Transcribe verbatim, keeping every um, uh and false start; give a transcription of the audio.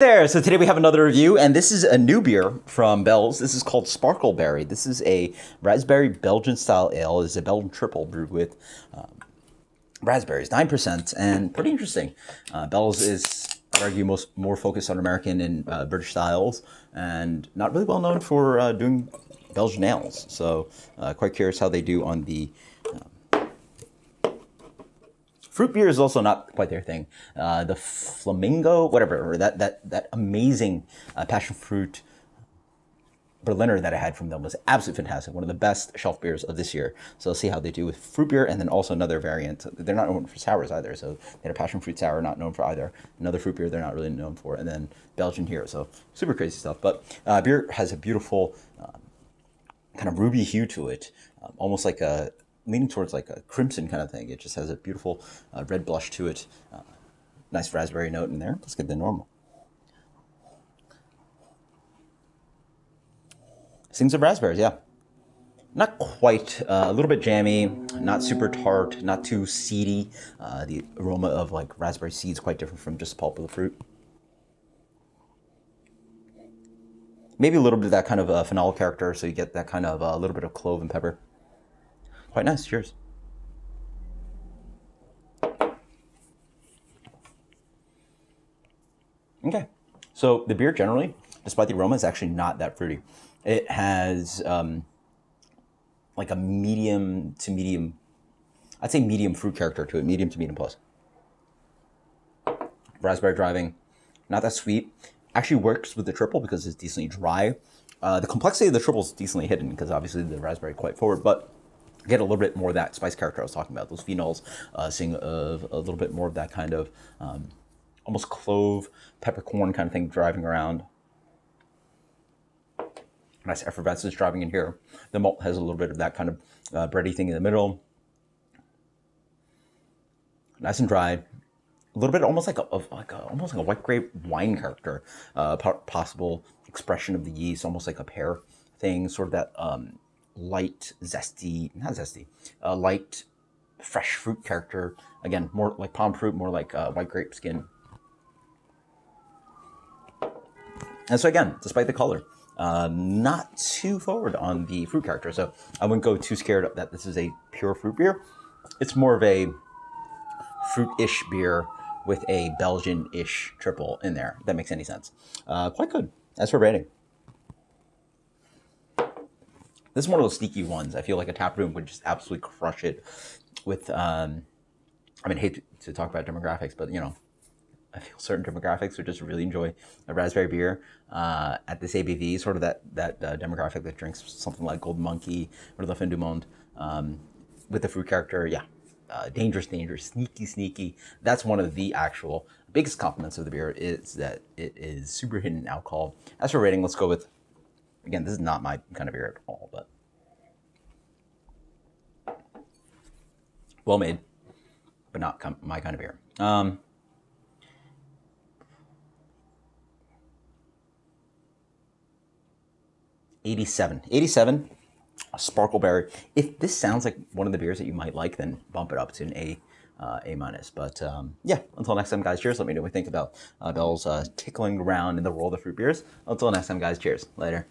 There, so today we have another review, and this is a new beer from Bells. This is called Sparkleberry. This is a raspberry Belgian style ale. It's a Belgian triple brewed with um, raspberries, nine percent, and pretty interesting. Uh, Bells is, I'd argue, most, more focused on American and uh, British styles, and not really well known for uh, doing Belgian ales. So uh, quite curious how they do on the fruit beer is also not quite their thing. Uh, the Flamingo, whatever, or that that that amazing uh, passion fruit Berliner that I had from them was absolutely fantastic. One of the best shelf beers of this year. So let's see how they do with fruit beer, and then also another variant. They're not known for sours either. So they had a passion fruit sour, not known for either. Another fruit beer they're not really known for, and then Belgian here. So super crazy stuff. But uh, beer has a beautiful um, kind of ruby hue to it, um, almost like a leaning towards like a crimson kind of thing. It just has a beautiful uh, red blush to it. Uh, nice raspberry note in there. Let's get the normal. Sings of raspberries, yeah. Not quite, uh, a little bit jammy, not super tart, not too seedy. Uh, the aroma of like raspberry seeds quite different from just pulp of the fruit. Maybe a little bit of that kind of uh, phenol character, so you get that kind of a uh, little bit of clove and pepper. Quite nice. Cheers. Okay. So the beer generally, despite the aroma, is actually not that fruity. It has um, like a medium to medium, I'd say medium fruit character to it, medium to medium plus. Raspberry driving, not that sweet. Actually works with the triple because it's decently dry. Uh, the complexity of the triple is decently hidden because obviously the raspberry is quite forward, but get a little bit more of that spice character I was talking about, those phenols, uh, seeing of a little bit more of that kind of um, almost clove, peppercorn kind of thing driving around. Nice effervescence driving in here. The malt has a little bit of that kind of uh, bready thing in the middle. Nice and dry. A little bit almost like a, of like a almost like a white grape wine character, uh, possible expression of the yeast, almost like a pear thing, sort of that. Um, light, zesty, not zesty, uh, light, fresh fruit character. Again, more like palm fruit, more like uh, white grape skin. And so again, despite the color, um, not too forward on the fruit character. So I wouldn't go too scared that this is a pure fruit beer. It's more of a fruit-ish beer with a Belgian-ish triple in there, if that makes any sense. Uh, quite good. That's for rating. This is one of those sneaky ones. I feel like a tap room would just absolutely crush it with, um, I mean, I hate to, to talk about demographics, but you know, I feel certain demographics would just really enjoy a raspberry beer uh, at this A B V, sort of that, that uh, demographic that drinks something like Golden Monkey or the Fin Du Monde um, with the fruit character. Yeah, uh, dangerous, dangerous, sneaky, sneaky. That's one of the actual biggest compliments of the beer is that it is super hidden alcohol. As for rating, let's go with, again, this is not my kind of beer at all, but well made, but not my kind of beer. Um, eighty-seven. eighty-seven, Sparkleberry. If this sounds like one of the beers that you might like, then bump it up to an A. Uh, a minus, but um, yeah, until next time, guys, cheers. Let me know what you think about uh, Bells uh, tickling around in the world of fruit beers. Until next time, guys, cheers. Later.